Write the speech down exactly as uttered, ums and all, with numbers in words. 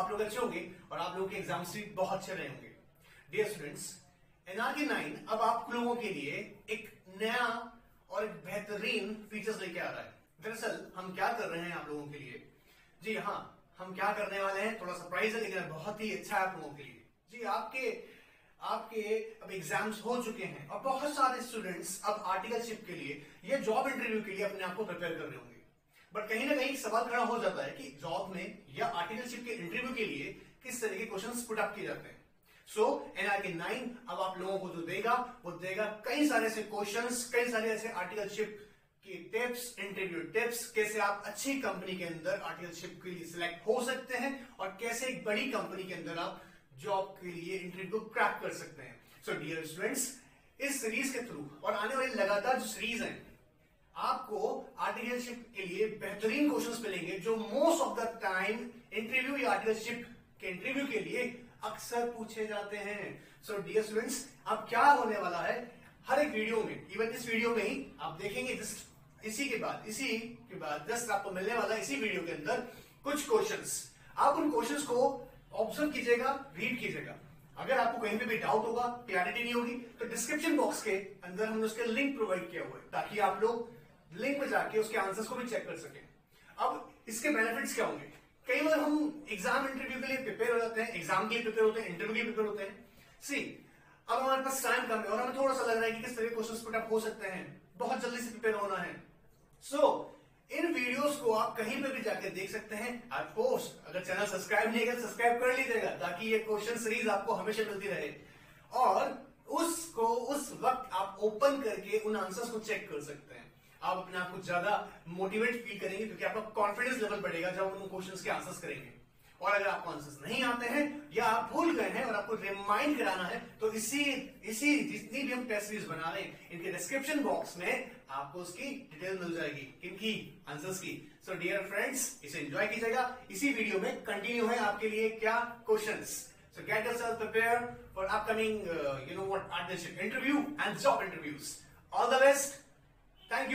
आप लोग अच्छे होंगे और आप लोगों के एग्जाम से बहुत अच्छे रहे होंगे। Dear students, N R K nine अब आप लोगों के लिए एक नया और एक बेहतरीन फीचर्स लेके आ रहा है। दरअसल हम क्या कर रहे हैं आप लोगों के लिए, जी हाँ, हम क्या करने वाले हैं थोड़ा सरप्राइज है लेकिन बहुत ही अच्छा है आप लोगों के लिए। जी आपके आपके अब एग्जाम्स हो चुके हैं और बहुत सारे स्टूडेंट्स अब आर्टिकलशिप के लिए या जॉब इंटरव्यू के लिए अपने आप को प्रिपेयर कर रहे होंगे। बट कहीं ना कहीं सवाल खड़ा हो जाता है कि जॉब में या आर्टिकलशिप के इंटरव्यू के लिए किस तरह के क्वेश्चंस पुट अप किए जाते हैं। So N R K nine अब आप लोगों को जो देगा वो देगा कई सारे ऐसे क्वेश्चंस, कई सारे ऐसे आर्टिकलशिप की टिप्स, इंटरव्यू टिप्स, कैसे आप अच्छी कंपनी के अंदर आर्टिकलशिप के लिए सिलेक्ट हो सकते हैं और कैसे एक बड़ी कंपनी के अंदर आप जॉब के लिए इंटरव्यू क्रैक कर सकते हैं। सो डियर स्टूडेंट्स, इस सीरीज के थ्रू और आने वाली लगातार जो सीरीज है आपको आर्टिकलशिप के लिए बेहतरीन क्वेश्चंस मिलेंगे जो most of the time interview या आर्टिकलशिप के इंटरव्यू के लिए अक्सर पूछे जाते हैं। सो डियर स्टूडेंट्स, अब क्या होने वाला है हर एक वीडियो में, इवन इस वीडियो में ही आप देखेंगे जस्ट इसी के बाद इसी के बाद जस्ट आपको मिलने वाला इसी वीडियो के अंदर कुछ क्वेश्चंस। आप उन क्वेश्चंस को ऑब्जर्व कीजिएगा, रीड कीजिएगा। अगर आपको कहीं पे भी डाउट होगा, क्लैरिटी नहीं होगी तो डिस्क्रिप्शन बॉक्स के अंदर हमने उसके लिंक प्रोवाइड किया हुआ है ताकि आप लोग लिंक में जाके उसके आंसर्स को भी चेक कर सकें। अब इसके बेनिफिट्स क्या होंगे? कई बार हम एग्जाम इंटरव्यू के लिए प्रिपेयर हो जाते हैं, एग्जाम के लिए प्रिपेयर होते हैं, इंटरव्यू के लिए प्रिपेयर होते हैं। सी अब हमारे पास टाइम कम है और हमें थोड़ा सा लग रहा है कि किस तरह के क्वेश्चंस पुट अप हो सकते हैं, बहुत जल्दी से प्रिपेयर होना है। सो so, इन वीडियोस को आप कहीं पे भी जाकर देख सकते हैं। आप पोस्ट अगर चैनल सब्सक्राइब नहीं है सब्सक्राइब कर लीजिएगा ताकि ये क्वेश्चन सीरीज आपको हमेशा मिलती रहे और उसको उस वक्त आप ओपन करके उन आंसर्स को चेक कर सकते हैं। आप अपने आप को ज्यादा मोटिवेट फील करेंगे क्योंकि आपका कॉन्फिडेंस लेवल बढ़ेगा जब उन क्वेश्चन के आंसर्स करेंगे। और अगर आपको आंसर्स नहीं आते हैं या आप भूल गए हैं और आपको रिमाइंड कराना है तो इसी इसी जितनी भी हम टेस्ट सीरीज बना रहे हैं इनके डिस्क्रिप्शन बॉक्स में आपको उसकी डिटेल मिल जाएगी, इनकी आंसर्स की। सो डियर फ्रेंड्स, इसे एंजॉय कीजिएगा। इसी वीडियो में कंटिन्यू है आपके लिए questions. So get yourself prepared for upcoming, internship interview and job interviews. All the best. Thank you.